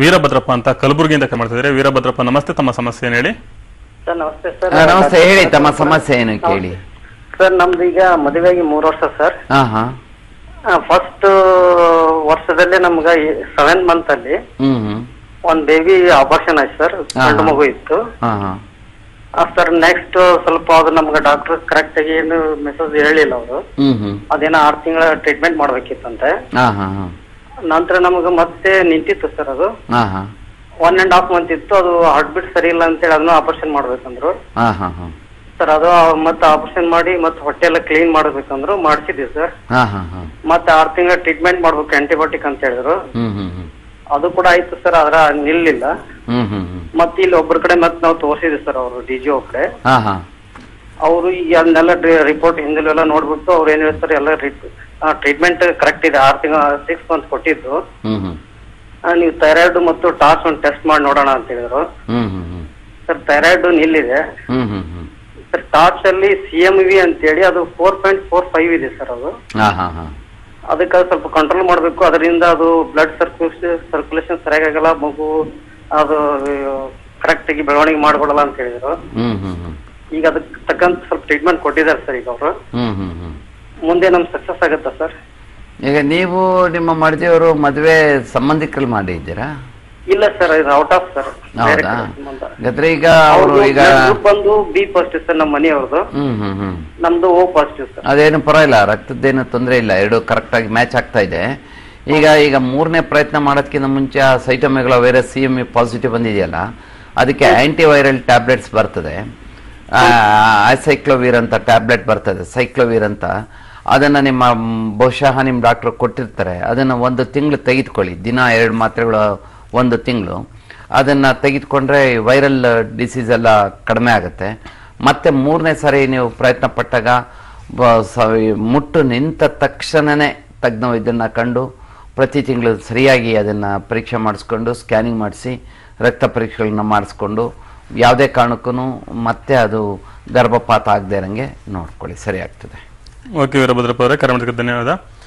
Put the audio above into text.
ವೀರಭದ್ರಪ್ಪ ಅಂತ ಕಲಬುರಗಿಯಿಂದ ಕರೆ ಮಾಡ್ತಿದ್ದಾರೆ. ವೀರಭದ್ರಪ್ಪ ನಮಸ್ತೆ, ತಮ್ಮ ಸಮಸ್ಯೆ ಏನು ಹೇಳಿ? ಸರ್ ನಮಸ್ತೆ. ಸರ್ ನಮಸ್ತೆ, ಹೇಳಿ ತಮ್ಮ ಸಮಸ್ಯೆ ಏನು ಕೇಳಿ. ಸರ್ ನಮ್ದು ಈಗ ಮದುವೆಯಾಗಿ 3 ವರ್ಷ ಸರ್. ಫಸ್ಟ್ ವರ್ಷದಲ್ಲೇ ನಮ್ಗೆ 7th month ಅಲ್ಲಿ ಒಂದ್ ಬೇಬಿ ಆಪರೇಷನ್ ಆಯ್ತು ಸರ್, ಗಂಡು ಮಗು ಇತ್ತು ಸರ್. ನೆಕ್ಸ್ಟ್ ಸ್ವಲ್ಪ ಅದು ನಮ್ಗೆ ಡಾಕ್ಟರ್ ಕರೆಕ್ಟ್ ಆಗಿ ಏನು ಮೆಸೇಜ್ ಹೇಳಿಲ್ಲ ಅವರು. ಅದೇನೋ 6 ತಿಂಗಳ ಟ್ರೀಟ್ಮೆಂಟ್ ಮಾಡ್ಬೇಕಿತ್ತಂತೆ. ನಂತರ ನಮಗ ಮತ್ತೆ ನಿಂತಿತ್ತು ಸರ್. ಅದು 1.5 month ಇತ್ತು. ಅದು ಹಾರ್ಟ್ ಬೀಟ್ ಸರಿ ಇಲ್ಲ ಅಂತೇಳಿ ಅದನ್ನ ಆಪರೇಷನ್ ಮಾಡ್ಬೇಕಂದ್ರು ಸರ್. ಅದು ಮತ್ತೆ ಆಪರೇಷನ್ ಮಾಡಿ ಮತ್ತೆ ಹೊಟ್ಟೆ ಎಲ್ಲ ಕ್ಲೀನ್ ಮಾಡ್ಬೇಕಂದ್ರು ಮಾಡಿಸಿದ್ವಿ ಸರ್. ಮತ್ತೆ 6 ತಿಂಗಳ ಟ್ರೀಟ್ಮೆಂಟ್ ಮಾಡ್ಬೇಕು ಆಂಟಿಬಯೋಟಿಕ್ ಅಂತ ಹೇಳಿದ್ರು. ಅದು ಕೂಡ ಆಯ್ತು ಸರ್, ಅದ್ರ ನಿಲ್ಲಿಲ್ಲ. ಮತ್ತೆ ಇಲ್ಲಿ ಒಬ್ಬರ ಕಡೆ ಮತ್ತೆ ನಾವು ತೋರಿಸಿದ್ವಿ ಸರ್, ಅವರು ಡಿಜಿಒ ಕಡೆ. ಅವರು ಅದನ್ನೆಲ್ಲ ರಿಪೋರ್ಟ್ ಹಿಂದೆಲ್ಲ ನೋಡ್ಬಿಟ್ಟು ಅವ್ರು ಏನ್ ಹೇಳ್ತಾರೆ, ಎಲ್ಲ ಟ್ರೀಟ್ಮೆಂಟ್ ಕರೆಕ್ಟ್ ಇದೆ. 6 month ಕೊಟ್ಟಿದ್ದು. ನೀವು ಥೈರಾಯ್ಡ್ ಮತ್ತು ಟಾರ್ಚ್ ಒಂದು ಟೆಸ್ಟ್ ಮಾಡಿ ನೋಡೋಣ ಅಂತ ಹೇಳಿದ್ರು ಸರ್. ಥೈರಾಯ್ಡ್ ನಿಲ್ಲಿದೆ ಸರ್. ಟಾರ್ಚ್ ಅಲ್ಲಿ CMV ಅಂತೇಳಿ ಅದು 4.45 ಇದೆ ಸರ್. ಅದು ಅದಕ್ಕೆ ಸ್ವಲ್ಪ ಕಂಟ್ರೋಲ್ ಮಾಡ್ಬೇಕು. ಅದರಿಂದ ಅದು ಬ್ಲಡ್ ಸರ್ಕ್ಯುಲೇಷನ್ ಸರಿಯಾಗಲ್ಲ, ಮಗು ಅದು ಕರೆಕ್ಟ್ ಆಗಿ ಬೆಳವಣಿಗೆ ಮಾಡ್ಕೊಡಲ್ಲ ಅಂತ ಹೇಳಿದ್ರು. ಈಗ ಅದಕ್ಕೆ ತಕ್ಕಂತ ಸ್ವಲ್ಪ ಟ್ರೀಟ್ಮೆಂಟ್ ಕೊಟ್ಟಿದ್ದಾರೆ ಸರ್. ಈಗ ಅವರು ಮುಂದೆ ನಮ್ ಸಕ್ಸಸ್ ಆಗುತ್ತಾ ಸರ್? ಈಗ ನೀವು ನಿಮ್ಮ ಮಡದಿಯವರು ಮದುವೆ ಸಂಬಂಧಿಕರಲ್ಲಿ ಮಾಡಿದ್ದೀರಾ? ಇಲ್ಲ ಸರ್, ಇದು ಔಟ್ ಆಫ್ ಸರ್. ಈಗ ಅವರು ಈಗ ಬಂದು ಬಿ ಪಾಸಿಟಿವ್ ಸರ್. ನಮ್ಮ ಮನೆಯವ್ರದ್ದು ನಮ್ದು ಓ ಪಾಸಿಟಿವ್ ಸರ್. ಅದೇನು ಪರವಾಗಿಲ್ಲ, ರಕ್ತದ್ದೇನು ತೊಂದರೆ ಇಲ್ಲ, ಎರಡು ಕರೆಕ್ಟ್ ಆಗಿ ಮ್ಯಾಚ್ ಆಗ್ತಾ ಇದೆ. ಈಗ ಈಗ 3ನೇ ಪ್ರಯತ್ನ ಮಾಡೋದಕ್ಕಿಂತ ಮುಂಚೆ ಆ ಸೈಟೋಮೆಗಳ ವೈರಸ್ CMV ಪಾಸಿಟಿವ್ ಬಂದಿದೆಯಲ್ಲ, ಅದಕ್ಕೆ ಆಂಟಿವೈರಲ್ ಟ್ಯಾಬ್ಲೆಟ್ಸ್ ಬರ್ತದೆ, ಸೈಕ್ಲೋವೀರ್ ಅಂತ ಟ್ಯಾಬ್ಲೆಟ್ ಬರ್ತದೆ, ಸೈಕ್ಲೋವೀರ್ ಅಂತ. ಅದನ್ನು ನಿಮ್ಮ ಬಹುಶಃ ನಿಮ್ಮ ಡಾಕ್ಟ್ರು ಕೊಟ್ಟಿರ್ತಾರೆ. ಅದನ್ನು 1 ತಿಂಗಳು ತೆಗೆದುಕೊಳ್ಳಿ, ದಿನ 2 ಮಾತ್ರೆಗಳು 1 ತಿಂಗಳು. ಅದನ್ನು ತೆಗೆದುಕೊಂಡ್ರೆ ವೈರಲ್ ಡಿಸೀಸ್ ಎಲ್ಲ ಕಡಿಮೆ ಆಗುತ್ತೆ. ಮತ್ತೆ 3ನೇ ಸಾರಿ ನೀವು ಪ್ರಯತ್ನ ಪಟ್ಟಾಗ ಮುಟ್ಟು ನಿಂತ ತಕ್ಷಣವೇ ತಜ್ಞರು ಇದನ್ನು ಕಂಡು ಪ್ರತಿ ತಿಂಗಳು ಸರಿಯಾಗಿ ಅದನ್ನು ಪರೀಕ್ಷೆ ಮಾಡಿಸ್ಕೊಂಡು, ಸ್ಕ್ಯಾನಿಂಗ್ ಮಾಡಿಸಿ, ರಕ್ತ ಪರೀಕ್ಷೆಗಳನ್ನ ಮಾಡಿಸ್ಕೊಂಡು ಯಾವುದೇ ಕಾರಣಕ್ಕೂ ಮತ್ತೆ ಅದು ಗರ್ಭಪಾತ ಆಗದೆ ಇರಂಗೆ ನೋಡ್ಕೊಳ್ಳಿ, ಸರಿ ಆಗ್ತದೆ. ಓಕೆ ವೀರಭದ್ರಪ್ಪ ಅವರೇ, ಕರ್ನಾಟಕಕ್ಕೆ ಧನ್ಯವಾದ.